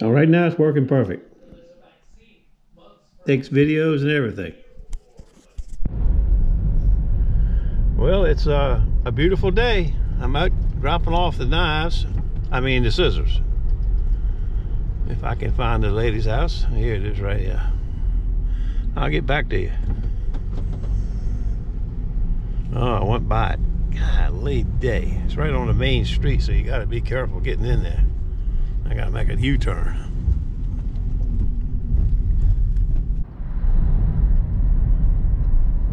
Now right now it's working perfect. Takes videos and everything. Well, it's a beautiful day. I'm out dropping off the knives. I mean the scissors. If I can find the lady's house. Here it is right here. I'll get back to you. Oh, I went by it. Golly day. It's right on the main street, so you gotta be careful getting in there. I gotta make a U-turn.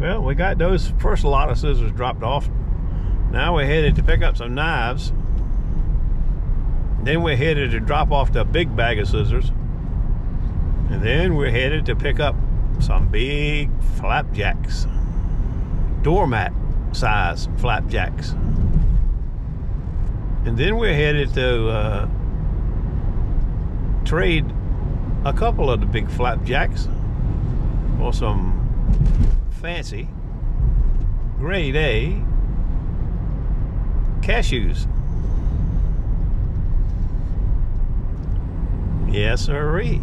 Well, we got those first lot of scissors dropped off. Now we're headed to pick up some knives. Then we're headed to drop off the big bag of scissors. And then we're headed to pick up some big flapjacks. Doormat size flapjacks. And then we're headed to trade a couple of the big flapjacks for some fancy grade A cashews. Yes sirree.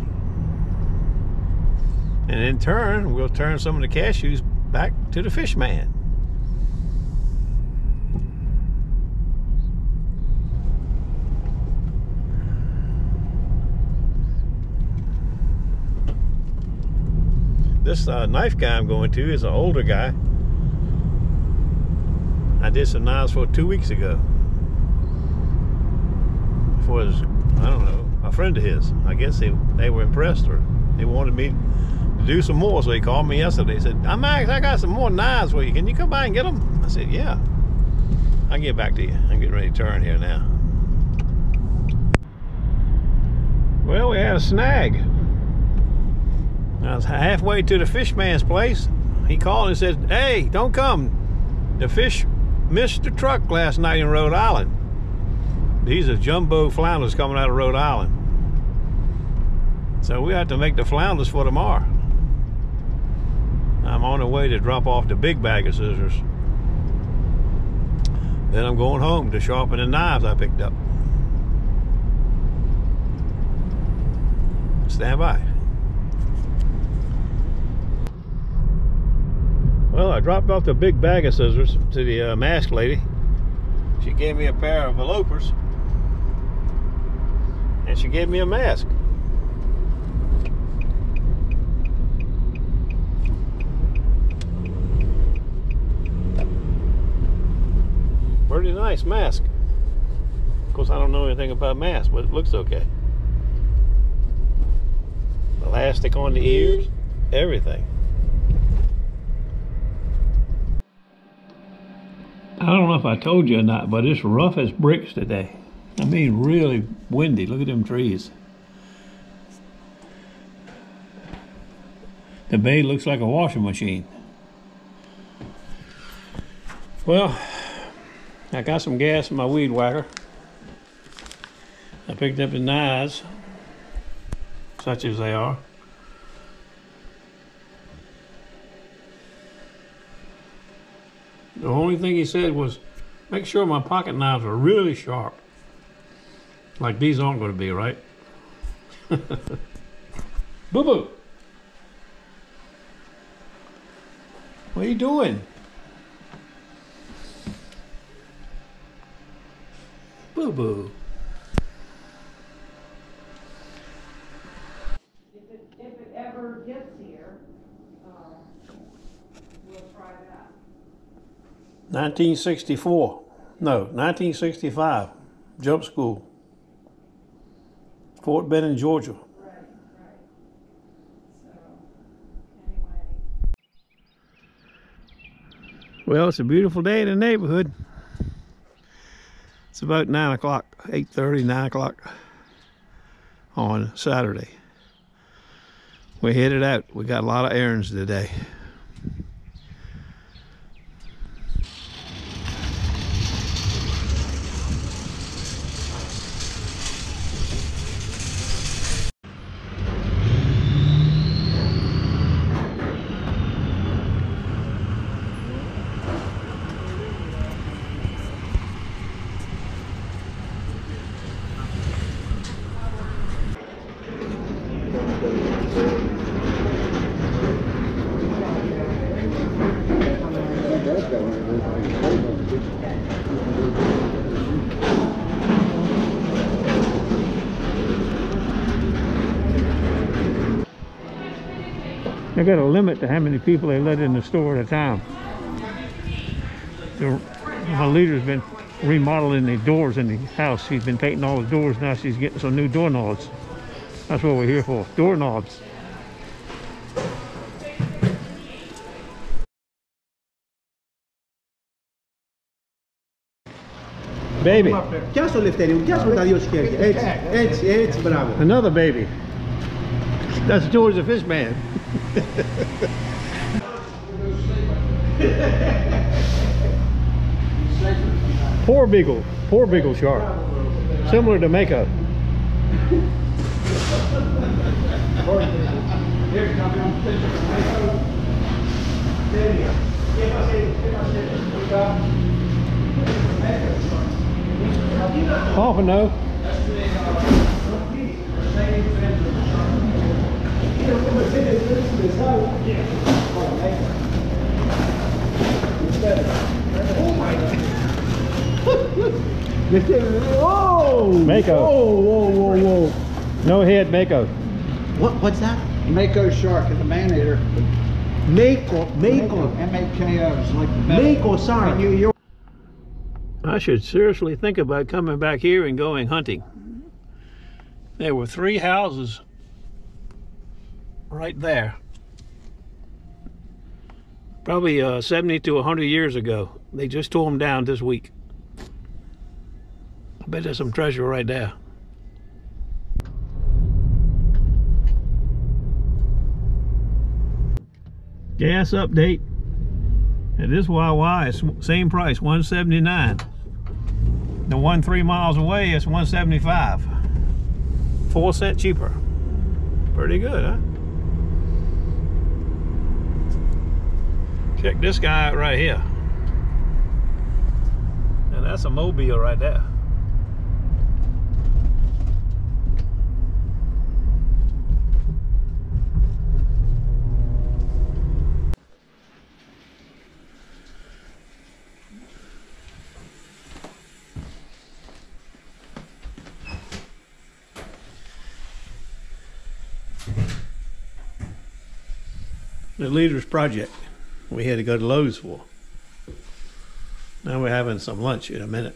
And in turn, we'll turn some of the cashews back to the fish man. This knife guy I'm going to is an older guy. I did some knives for 2 weeks ago. For his, I don't know, a friend of his. I guess they were impressed, or they wanted me to do some more, so he called me yesterday. He said, Max, I got some more knives for you. Can you come by and get them? I said, yeah. I'll get back to you. I'm getting ready to turn here now. Well, we had a snag. I was halfway to the fishman's place. He called and said, hey, don't come. The fish missed the truck last night in Rhode Island. These are jumbo flounders coming out of Rhode Island. So we have to make the flounders for tomorrow. I'm on the way to drop off the big bag of scissors. Then I'm going home to sharpen the knives I picked up. Stand by. Well, I dropped off the big bag of scissors to the mask lady. She gave me a pair of elopers. And she gave me a mask. Pretty nice mask. Of course, I don't know anything about masks, but it looks okay. Elastic on the ears, everything. I don't know if I told you or not, but it's rough as bricks today. I mean, really windy. Look at them trees. The bay looks like a washing machine. Well, I got some gas in my weed whacker. I picked up the knives, such as they are. The only thing he said was, make sure my pocket knives are really sharp. Like these aren't going to be, right? Boo-boo! What are you doing? Boo-boo. If it ever gets here, we'll try that. 1964, no, 1965, jump school, Fort Benning, Georgia. Right, right. So, anyway. Well, it's a beautiful day in the neighborhood. It's about 9 o'clock, 8:30, 9 o'clock on Saturday. We're headed out. We got a lot of errands today. They got a limit to how many people they let in the store at a time. My leader's been remodeling the doors in the house. She's been painting all the doors. Now she's getting some new doorknobs. That's what we're here for, doorknobs. Baby. Another baby. That's George the Fish Man. Poor beagle shark. Similar to Mako. Off and no. Whoa! Mako. Whoa, whoa, whoa, whoa. No head, Mako. What's that? Mako shark is a man-eater. Mako, Mako. M-A-K-O is like the Mako shark. I should seriously think about coming back here and going hunting. There were 3 houses right there. Probably 70 to 100 years ago. They just tore them down this week. I bet there's some treasure right there. Gas update. And this YY is same price, $179. The one 3 miles away is $175. 4 cents cheaper. Pretty good, huh? Check this guy out right here. And that's a mobile right there. The leader's project we had to go to Lowe's for. Now we're having some lunch in a minute.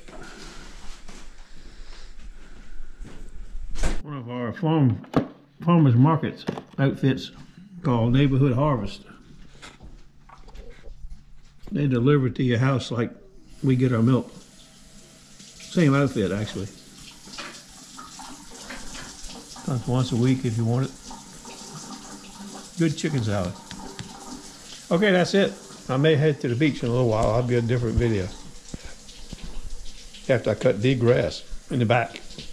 One of our farmers markets outfits called Neighborhood Harvest. They deliver to your house like we get our milk. Same outfit actually. Comes once a week if you want it. Good chicken salad. Okay, that's it. I may head to the beach in a little while. I'll be a different video after I cut the grass in the back.